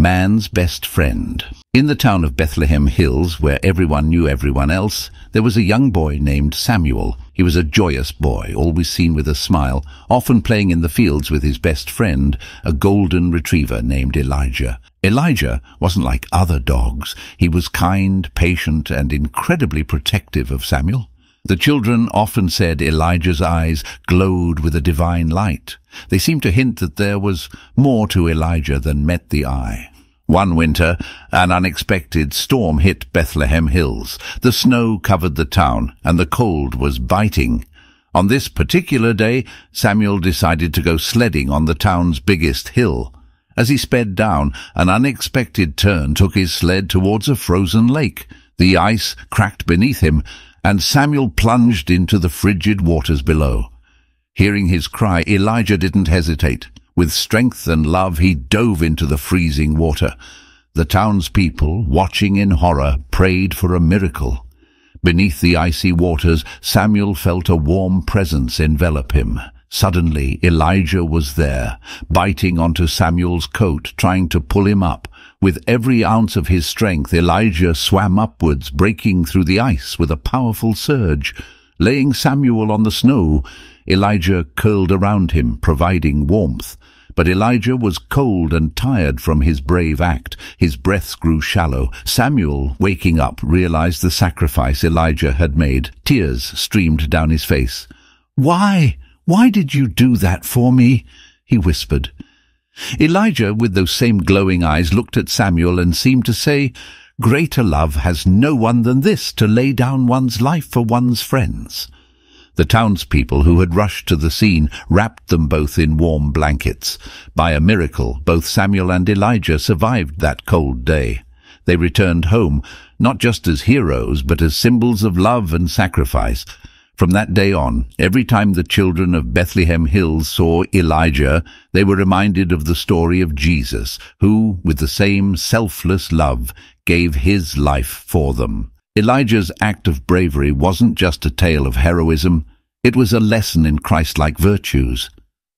man's best friend. In the town of Bethlehem Hills, where everyone knew everyone else, there was a young boy named Samuel. He was a joyous boy, always seen with a smile, often playing in the fields with his best friend, a golden retriever named Elijah. Elijah wasn't like other dogs. He was kind, patient, and incredibly protective of Samuel. The children often said Elijah's eyes glowed with a divine light. They seemed to hint that there was more to Elijah than met the eye. One winter, an unexpected storm hit Bethlehem Hills. The snow covered the town, and the cold was biting. On this particular day, Samuel decided to go sledding on the town's biggest hill. As he sped down, an unexpected turn took his sled towards a frozen lake. The ice cracked beneath him, and Samuel plunged into the frigid waters below. Hearing his cry, Elijah didn't hesitate. With strength and love, he dove into the freezing water. The townspeople, watching in horror, prayed for a miracle. Beneath the icy waters, Samuel felt a warm presence envelop him. Suddenly, Elijah was there, biting onto Samuel's coat, trying to pull him up. With every ounce of his strength, Elijah swam upwards, breaking through the ice with a powerful surge. Laying Samuel on the snow, Elijah curled around him, providing warmth. But Elijah was cold and tired from his brave act. His breaths grew shallow. Samuel, waking up, realized the sacrifice Elijah had made. Tears streamed down his face. "Why? Why did you do that for me?" he whispered. Elijah, with those same glowing eyes, looked at Samuel and seemed to say, "Greater love has no one than this, to lay down one's life for one's friends." The townspeople, who had rushed to the scene, wrapped them both in warm blankets. By a miracle, both Samuel and Elijah survived that cold day. They returned home, not just as heroes, but as symbols of love and sacrifice. From that day on, every time the children of Bethlehem Hills saw Elijah, they were reminded of the story of Jesus, who, with the same selfless love, gave his life for them. Elijah's act of bravery wasn't just a tale of heroism, it was a lesson in Christ-like virtues.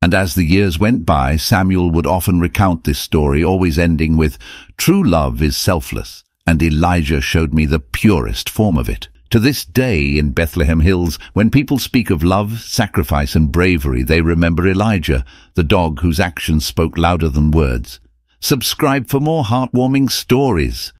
And as the years went by, Samuel would often recount this story, always ending with, "True love is selfless, and Elijah showed me the purest form of it." To this day in Bethlehem Hills, when people speak of love, sacrifice and bravery, they remember Elijah, the dog whose actions spoke louder than words. Subscribe for more heartwarming stories.